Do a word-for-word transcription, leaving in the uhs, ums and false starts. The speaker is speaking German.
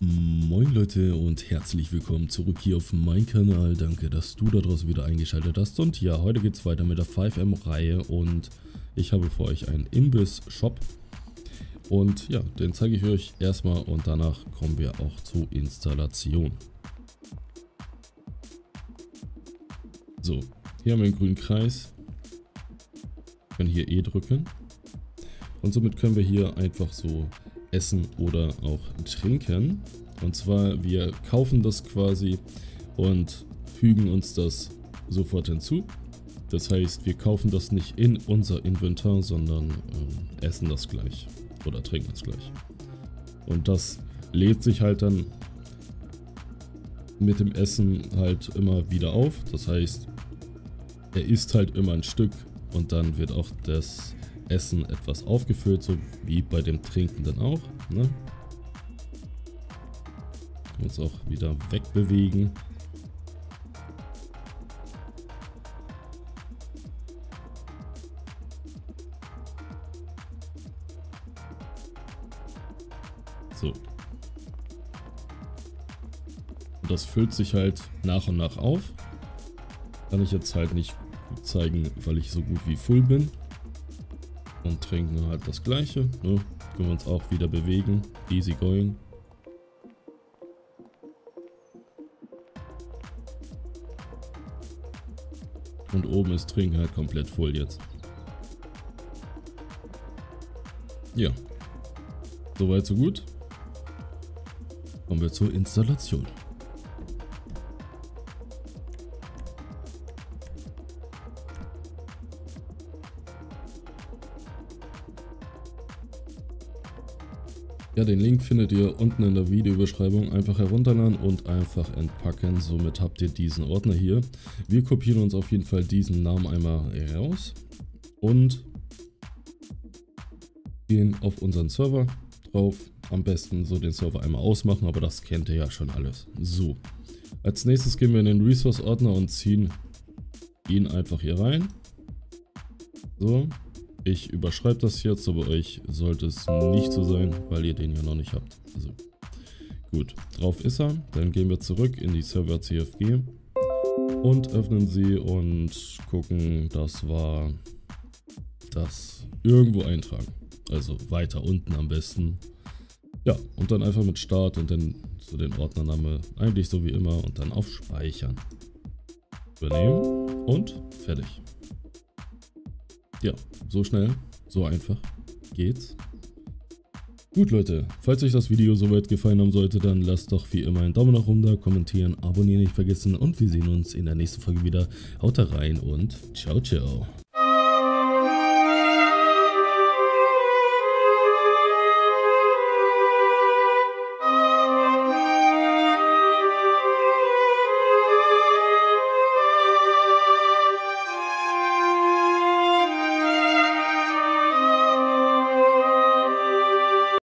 Moin Leute und herzlich willkommen zurück hier auf meinem Kanal. Danke, dass du da draußen wieder eingeschaltet hast. Und ja, heute geht es weiter mit der FiveM-Reihe und ich habe für euch einen Imbiss-Shop. Und ja, den zeige ich euch erstmal und danach kommen wir auch zur Installation. So, hier haben wir einen grünen Kreis. Wir können hier E drücken. Und somit können wir hier einfach so essen oder auch trinken, und zwar wir kaufen das quasi und fügen uns das sofort hinzu. Das heißt, wir kaufen das nicht in unser Inventar, sondern äh, essen das gleich oder trinken es gleich, und das lädt sich halt dann mit dem Essen halt immer wieder auf. Das heißt, er isst halt immer ein Stück und dann wird auch das Essen etwas aufgefüllt, so wie bei dem Trinken dann auch. Ne? Uns auch wieder wegbewegen. So. Und das füllt sich halt nach und nach auf. Kann ich jetzt halt nicht zeigen, weil ich so gut wie full bin. Und trinken halt das gleiche, ne? Können wir uns auch wieder bewegen, easy going. Und oben ist Trinken halt komplett voll jetzt. Ja, soweit so gut. Kommen wir zur Installation. Ja, den Link findet ihr unten in der Videobeschreibung. Einfach herunterladen und einfach entpacken. Somit habt ihr diesen Ordner hier. Wir kopieren uns auf jeden Fall diesen Namen einmal raus und gehen auf unseren Server drauf. Am besten so den Server einmal ausmachen, aber das kennt ihr ja schon alles. So, als nächstes gehen wir in den Resource-Ordner und ziehen ihn einfach hier rein. So. Ich überschreibe das jetzt, aber euch sollte es nicht so sein, weil ihr den ja noch nicht habt. So. Gut, drauf ist er. Dann gehen wir zurück in die Server C F G und öffnen sie und gucken, das war das irgendwo eintragen. Also weiter unten am besten. Ja, und dann einfach mit Start und dann zu den Ordnernamen eigentlich so wie immer und dann auf Speichern. Übernehmen und fertig. Ja, so schnell, so einfach geht's. Gut Leute, falls euch das Video soweit gefallen haben sollte, dann lasst doch wie immer einen Daumen nach oben da, kommentieren, abonnieren nicht vergessen und wir sehen uns in der nächsten Folge wieder. Haut rein und ciao, ciao.